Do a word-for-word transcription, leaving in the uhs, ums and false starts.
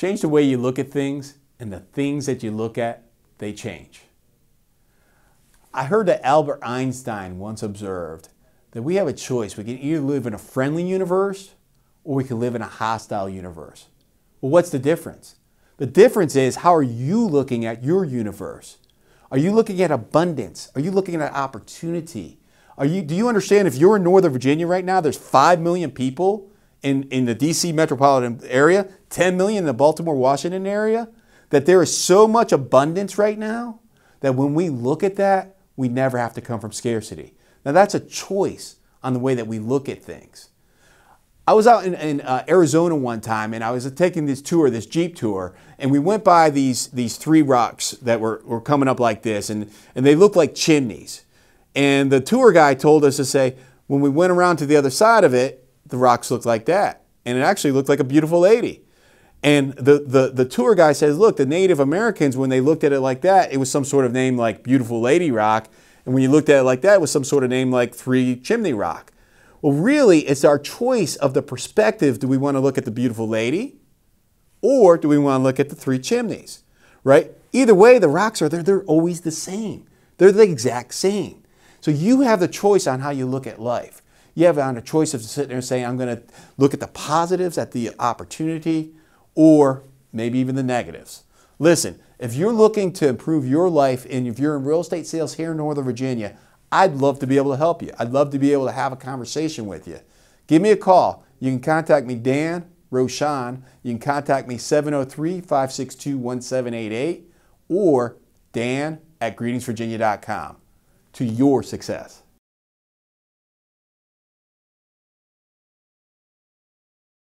Change the way you look at things, and the things that you look at, they change. I heard that Albert Einstein once observed that we have a choice. We can either live in a friendly universe or we can live in a hostile universe. Well, what's the difference? The difference is, how are you looking at your universe? Are you looking at abundance? Are you looking at opportunity? Are you, do you understand, if you're in Northern Virginia right now, there's five million people in, in the D C metropolitan area, ten million in the Baltimore-Washington area, that there is so much abundance right now that when we look at that, we never have to come from scarcity. Now, that's a choice on the way that we look at things. I was out in, in uh, Arizona one time, and I was taking this tour, this Jeep tour, and we went by these, these three rocks that were, were coming up like this, and, and they looked like chimneys. And the tour guy told us to say, when we went around to the other side of it, the rocks looked like that. And it actually looked like a beautiful lady. And the, the, the tour guy says, look, the Native Americans, when they looked at it like that, it was some sort of name like Beautiful Lady Rock. And when you looked at it like that, it was some sort of name like Three Chimney Rock. Well, really, it's our choice of the perspective. Do we want to look at the beautiful lady, or do we want to look at the three chimneys, right? Either way, the rocks are there. They're always the same. They're the exact same. So you have the choice on how you look at life. You have on a choice of sitting there and saying, I'm going to look at the positives, at the opportunity, or maybe even the negatives. Listen, if you're looking to improve your life and if you're in real estate sales here in Northern Virginia, I'd love to be able to help you. I'd love to be able to have a conversation with you. Give me a call. You can contact me, Dan Roshan. You can contact me, seven oh three, five six two, one seven eight eight, or Dan at Greetings Virginia dot com. To your success.